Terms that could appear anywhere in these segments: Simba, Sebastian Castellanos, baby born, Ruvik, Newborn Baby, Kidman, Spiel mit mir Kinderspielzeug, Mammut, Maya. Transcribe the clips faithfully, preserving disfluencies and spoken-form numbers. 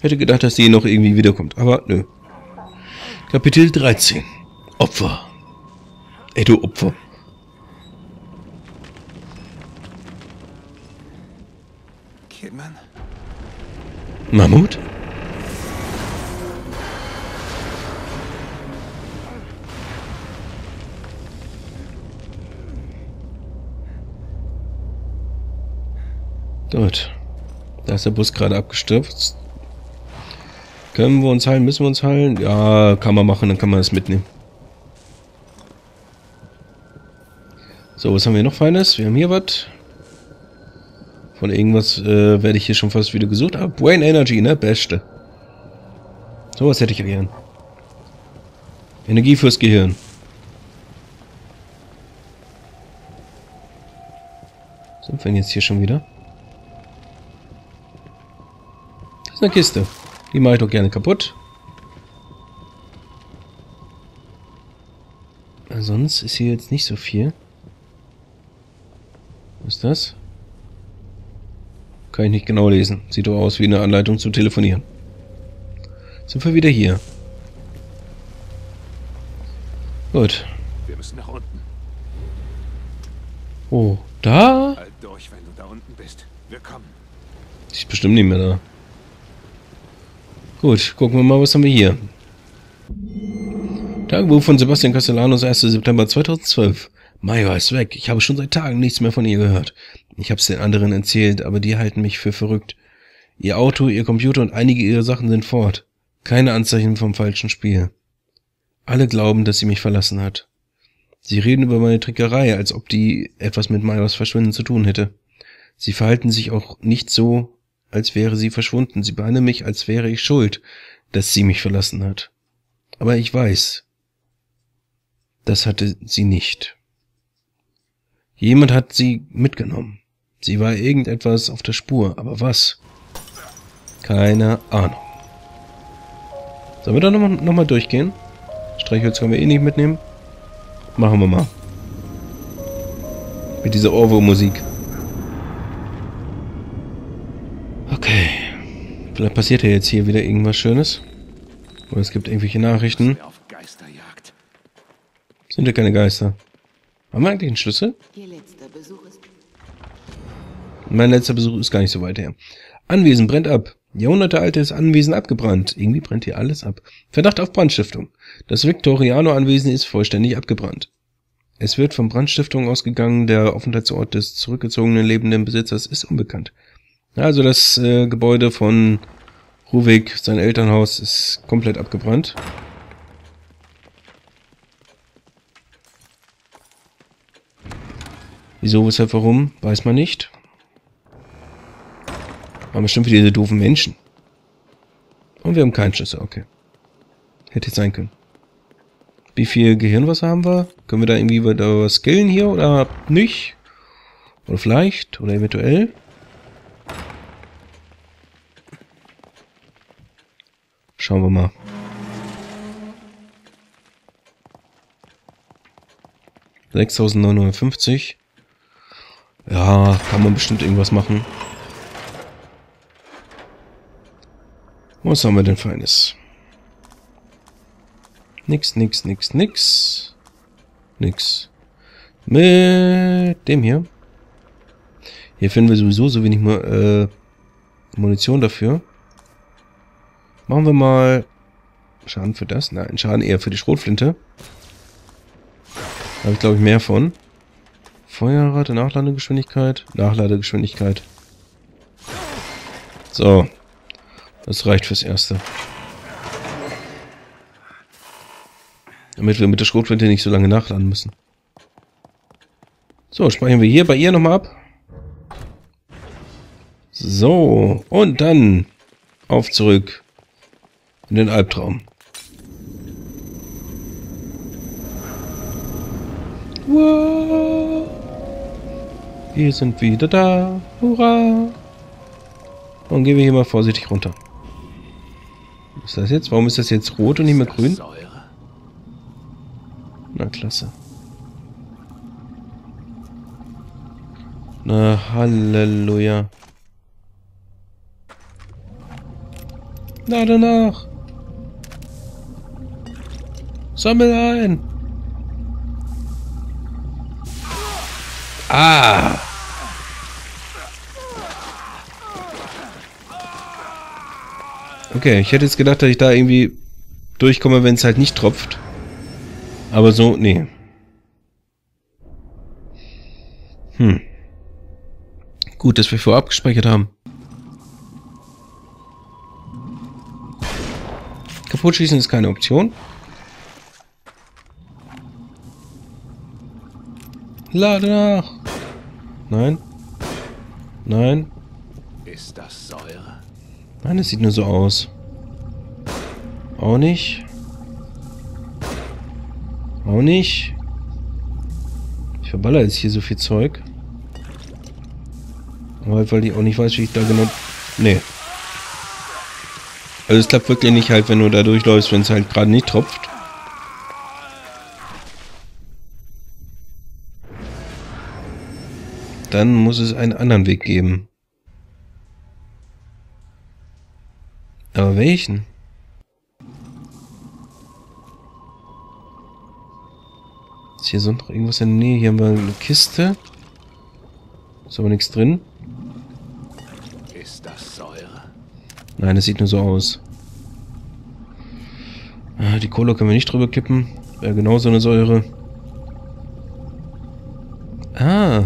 Hätte gedacht, dass sie noch irgendwie wiederkommt, aber nö. Kapitel dreizehn. Opfer. Ey, du Opfer. Kidman? Mammut? Gut. Da ist der Bus gerade abgestürzt. Können wir uns heilen? Müssen wir uns heilen? Ja, kann man machen, dann kann man das mitnehmen. So, was haben wir noch Feines? Wir haben hier was. Von irgendwas äh, werde ich hier schon fast wieder gesucht. Ah, Brain Energy, ne? Beste. So was hätte ich gern. Energie fürs Gehirn. Sind wir jetzt hier schon wieder? Das ist eine Kiste. Die mache ich doch gerne kaputt. Sonst ist hier jetzt nicht so viel. Was ist das? Kann ich nicht genau lesen. Sieht doch aus wie eine Anleitung zu telefonieren. Sind wir wieder hier. Gut. Wir müssen nach unten. Oh, da? Halt durch, wenn du da unten bist. Wir kommen. Die ist bestimmt nicht mehr da. Gut, gucken wir mal, was haben wir hier. Tagebuch von Sebastian Castellanos, erster September zweitausendzwölf. Maya ist weg. Ich habe schon seit Tagen nichts mehr von ihr gehört. Ich habe es den anderen erzählt, aber die halten mich für verrückt. Ihr Auto, ihr Computer und einige ihrer Sachen sind fort. Keine Anzeichen vom falschen Spiel. Alle glauben, dass sie mich verlassen hat. Sie reden über meine Trickerei, als ob die etwas mit Mayas Verschwinden zu tun hätte. Sie verhalten sich auch nicht so, als wäre sie verschwunden. Sie behandeln mich, als wäre ich schuld, dass sie mich verlassen hat. Aber ich weiß, das hatte sie nicht. Jemand hat sie mitgenommen. Sie war irgendetwas auf der Spur, aber was? Keine Ahnung. Sollen wir da nochmal noch mal durchgehen? Streichholz können wir eh nicht mitnehmen. Machen wir mal. Mit dieser Orwo-Musik. Okay. Vielleicht passiert ja jetzt hier wieder irgendwas Schönes. Oder es gibt irgendwelche Nachrichten. Sind ja keine Geister. Haben wir eigentlich einen Schlüssel? Mein letzter Besuch ist gar nicht so weit her. Anwesen brennt ab. Jahrhundertealtes Anwesen abgebrannt. Irgendwie brennt hier alles ab. Verdacht auf Brandstiftung. Das Viktoriano-Anwesen ist vollständig abgebrannt. Es wird von Brandstiftung ausgegangen. Der Aufenthaltsort des zurückgezogenen lebenden Besitzers ist unbekannt. Also das äh, Gebäude von Ruvik, sein Elternhaus, ist komplett abgebrannt. Wieso, weshalb, warum, weiß man nicht. Waren bestimmt wieder diese doofen Menschen. Und wir haben keinen Schlüssel, okay. Hätte jetzt sein können. Wie viel Gehirnwasser haben wir? Können wir da irgendwie was skillen hier oder nicht? Oder vielleicht? Oder eventuell? Schauen wir mal. sechstausendneunhundertfünfzig. Ja, kann man bestimmt irgendwas machen. Was haben wir denn Feines? Nix, nix, nix, nix. Nix. Mit dem hier. Hier finden wir sowieso so wenig äh, Munition dafür. Machen wir mal Schaden für das. Nein, Schaden eher für die Schrotflinte. Da habe ich, glaube ich, mehr von. Feuerrate, Nachladegeschwindigkeit, Nachladegeschwindigkeit. So. Das reicht fürs Erste. Damit wir mit der Schrotflinte nicht so lange nachladen müssen. So, speichern wir hier bei ihr nochmal ab. So. Und dann auf zurück in den Albtraum. Wow. Wir sind wieder da. Hurra! Und gehen wir hier mal vorsichtig runter. Was ist das jetzt? Warum ist das jetzt rot und nicht mehr grün? Na, klasse. Na, Halleluja. Na danach. Sammel ein. Ah. Okay, ich hätte jetzt gedacht, dass ich da irgendwie durchkomme, wenn es halt nicht tropft. Aber so, nee. Hm. Gut, dass wir vorab gespeichert haben. Kaputtschießen ist keine Option. Lade nach. Nein. Nein. Ist das Säure? Nein, es sieht nur so aus. Auch nicht. Auch nicht. Ich verballere jetzt hier so viel Zeug. Aber halt, weil ich auch nicht weiß, wie ich da genau... Nee. Also es klappt wirklich nicht halt, wenn du da durchläufst, wenn es halt gerade nicht tropft. Dann muss es einen anderen Weg geben. Aber welchen? Ist hier sonst noch irgendwas in der Nähe? Hier haben wir eine Kiste. Ist aber nichts drin. Ist das Säure? Nein, das sieht nur so aus. Die Cola können wir nicht drüber kippen. Wäre genau so eine Säure. Ah.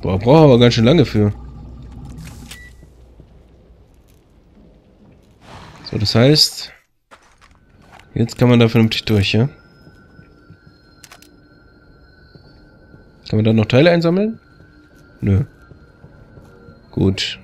Boah, brauche aber ganz schön lange für. So, das heißt, jetzt kann man da vernünftig durch, ja? Kann man da noch Teile einsammeln? Nö. Gut.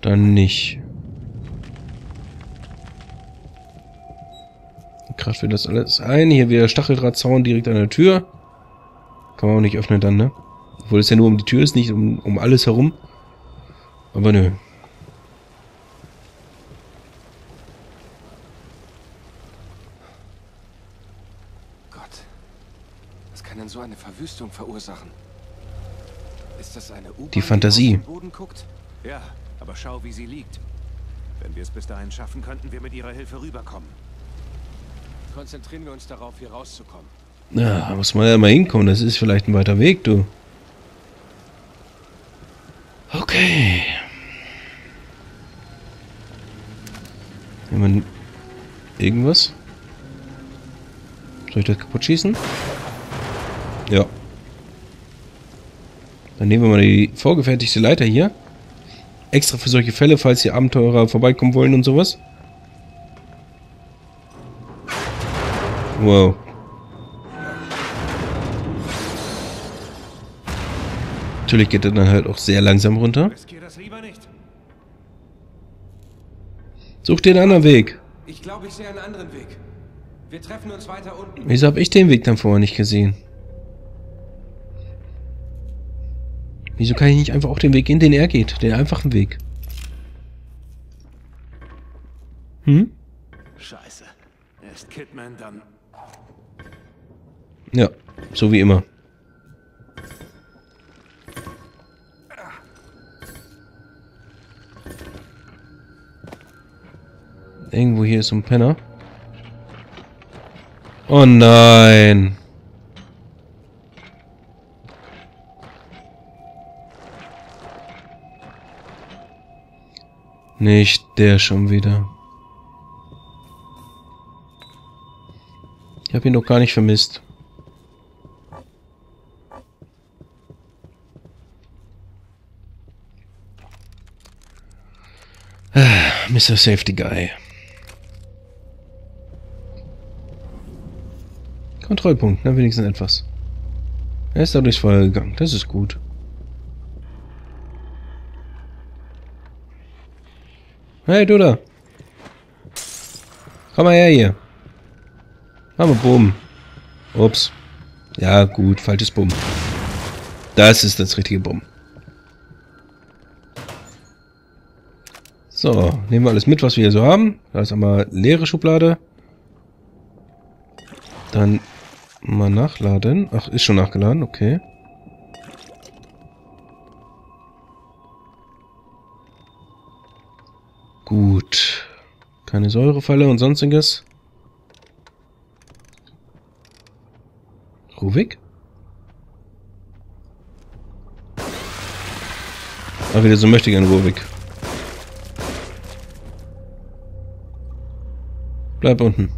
Dann nicht. Kraft für das alles ein. Hier wieder Stacheldrahtzaun direkt an der Tür. Kann man auch nicht öffnen dann, ne? Obwohl es ja nur um die Tür ist, nicht um, um alles herum. Aber nö. Gott. Was kann denn so eine Verwüstung verursachen? Ist das eine U-Bahn, die Fantasie. Die auf den Boden guckt? Ja, aber schau, wie sie liegt. Wenn wir es bis dahin schaffen, könnten wir mit ihrer Hilfe rüberkommen. Konzentrieren wir uns darauf, hier rauszukommen. Ja, muss man ja mal hinkommen. Das ist vielleicht ein weiter Weg, du. Okay. Wenn man irgendwas. Soll ich das kaputt schießen? Ja. Dann nehmen wir mal die vorgefertigte Leiter hier. Extra für solche Fälle, falls die Abenteurer vorbeikommen wollen und sowas. Wow. Natürlich geht er dann halt auch sehr langsam runter. Such den anderen Weg. Ich glaube, ich sehe einen anderen Weg. Wir treffen uns weiter unten. Wieso habe ich den Weg dann vorher nicht gesehen? Wieso kann ich nicht einfach auch den Weg gehen, den er geht? Den einfachen Weg. Hm? Scheiße. Erst Kidman, dann... Ja, so wie immer. Irgendwo hier ist so ein Penner. Oh nein! Nicht der schon wieder. Ich habe ihn doch gar nicht vermisst. Mister Safety Guy. Kontrollpunkt, na wenigstens etwas. Er ist da durchs Feuer gegangen, das ist gut. Hey, du da! Komm mal her hier! Machen wir Bumm. Ups. Ja, gut, falsches Bumm. Das ist das richtige Bumm. So, nehmen wir alles mit, was wir hier so haben. Da ist einmal leere Schublade. Dann Mal nachladen. Ach, ist schon nachgeladen, okay. Gut. Keine Säurefalle und sonstiges. Ruvik? Ah, wieder so möchte ich einen Ruvik. Bleib unten.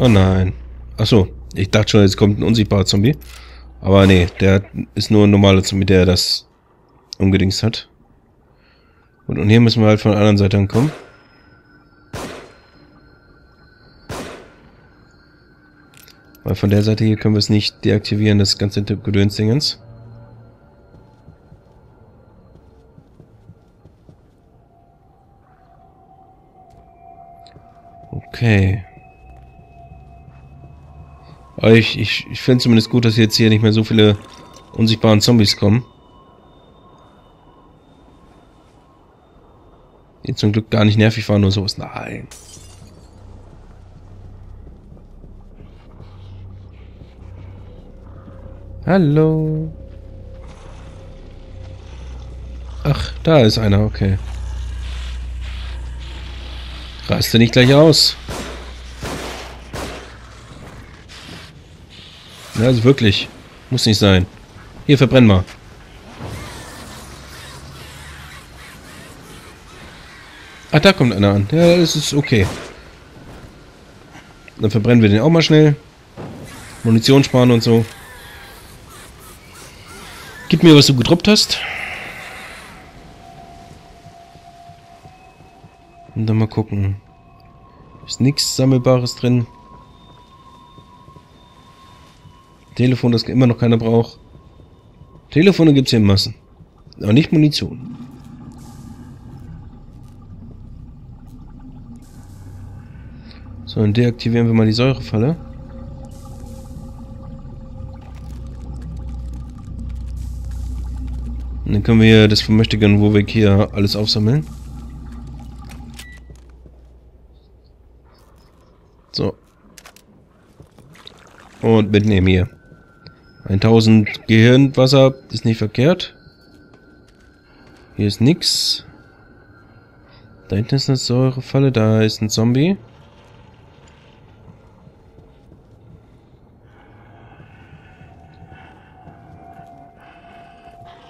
Oh nein. Achso, ich dachte schon, jetzt kommt ein unsichtbarer Zombie. Aber nee, der ist nur ein normaler Zombie, der das umgedingst hat. Und, und hier müssen wir halt von der anderen Seite ankommen. Weil von der Seite hier können wir es nicht deaktivieren, das ganze Gedönsdingens. Okay. Aber ich, ich, ich finde zumindest gut, dass jetzt hier nicht mehr so viele unsichtbaren Zombies kommen. Die zum Glück gar nicht nervig waren, nur sowas. Nein. Hallo. Ach, da ist einer, okay. Reißt er nicht gleich aus. Ja, also wirklich. Muss nicht sein. Hier, verbrenn mal. Ach, da kommt einer an. Ja, das ist okay. Dann verbrennen wir den auch mal schnell. Munition sparen und so. Gib mir, was du gedroppt hast. Und dann mal gucken. Ist nichts Sammelbares drin. Telefon, das immer noch keiner braucht. Telefone gibt es hier in Massen. Aber nicht Munition. So, dann deaktivieren wir mal die Säurefalle. Und dann können wir das vermächtigen, wo wir hier alles aufsammeln. So. Und mitnehmen hier. tausend Gehirnwasser ist nicht verkehrt. Hier ist nix. Da hinten ist eine Säurefalle, da ist ein Zombie.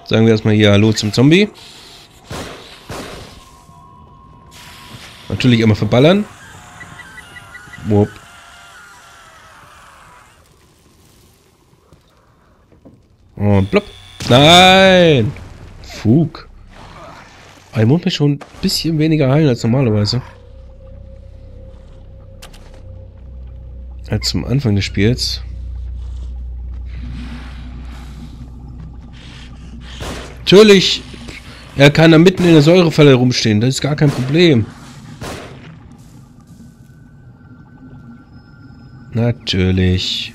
Sagen wir erstmal hier Hallo zum Zombie. Natürlich immer verballern. Wupp. Und plopp. Nein! Fug. Ich muss mich schon ein bisschen weniger heilen als normalerweise. Als zum Anfang des Spiels. Natürlich, er kann da mitten in der Säurefalle rumstehen, das ist gar kein Problem. Natürlich.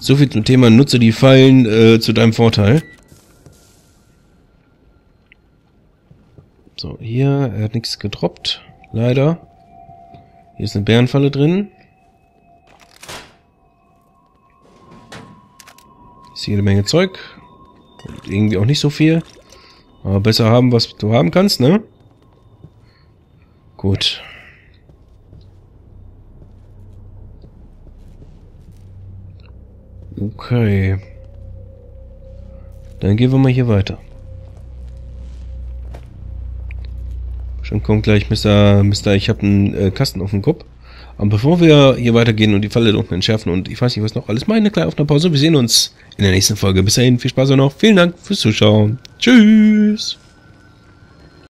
So viel zum Thema, nutze die Fallen äh, zu deinem Vorteil. So, hier, er hat nichts gedroppt, leider. Hier ist eine Bärenfalle drin. Ist jede Menge Zeug. Und irgendwie auch nicht so viel. Aber besser haben, was du haben kannst, ne? Gut. Okay. Dann gehen wir mal hier weiter. Schon kommt gleich Mister Mister Ich habe einen äh, Kasten auf dem Kopf. Aber bevor wir hier weitergehen und die Falle unten entschärfen und ich weiß nicht was noch alles, meine kleine Aufnahmepause. Wir sehen uns in der nächsten Folge. Bis dahin, viel Spaß und noch. Vielen Dank fürs Zuschauen. Tschüss.